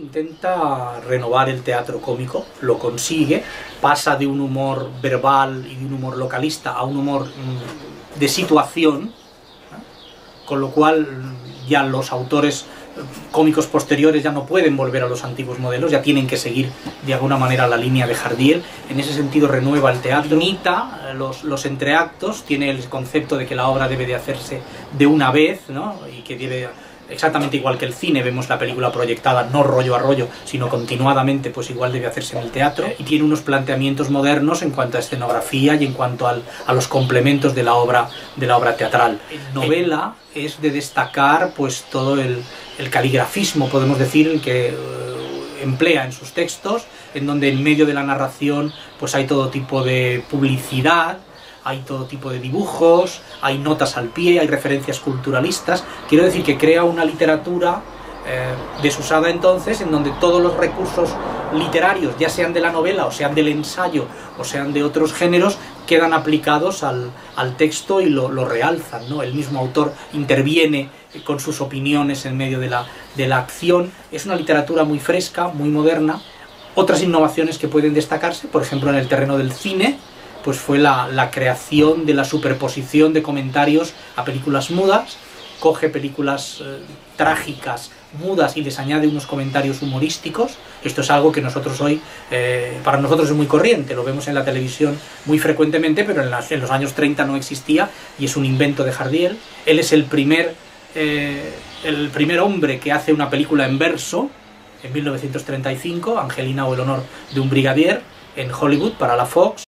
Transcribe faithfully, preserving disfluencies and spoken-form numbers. Intenta renovar el teatro cómico, lo consigue, pasa de un humor verbal y de un humor localista a un humor de situación, con lo cual ya los autores cómicos posteriores ya no pueden volver a los antiguos modelos, ya tienen que seguir de alguna manera la línea de Jardiel. En ese sentido renueva el teatro, imita los, los entreactos, tiene el concepto de que la obra debe de hacerse de una vez, ¿no? Y que debe, exactamente igual que el cine, vemos la película proyectada no rollo a rollo, sino continuadamente, pues igual debe hacerse en el teatro. Y tiene unos planteamientos modernos en cuanto a escenografía y en cuanto al, a los complementos de la obra, de la obra teatral. En novela es de destacar pues todo el, el caligrafismo, podemos decir, el que eh, emplea en sus textos, en donde en medio de la narración pues hay todo tipo de publicidad, hay todo tipo de dibujos, hay notas al pie, hay referencias culturalistas. Quiero decir que crea una literatura eh, desusada entonces, en donde todos los recursos literarios, ya sean de la novela, o sean del ensayo, o sean de otros géneros, quedan aplicados al, al texto y lo, lo realzan, ¿no? El mismo autor interviene con sus opiniones en medio de la, de la acción. Es una literatura muy fresca, muy moderna. Otras innovaciones que pueden destacarse, por ejemplo, en el terreno del cine, pues fue la, la creación de la superposición de comentarios a películas mudas. Coge películas eh, trágicas, mudas, y les añade unos comentarios humorísticos. Esto es algo que nosotros hoy, eh, para nosotros es muy corriente, lo vemos en la televisión muy frecuentemente, pero en, las, en los años treinta no existía, y es un invento de Jardiel. Él es el primer, eh, el primer hombre que hace una película en verso, en mil novecientos treinta y cinco, Angelina o el Honor de un Brigadier, en Hollywood, para la Fox.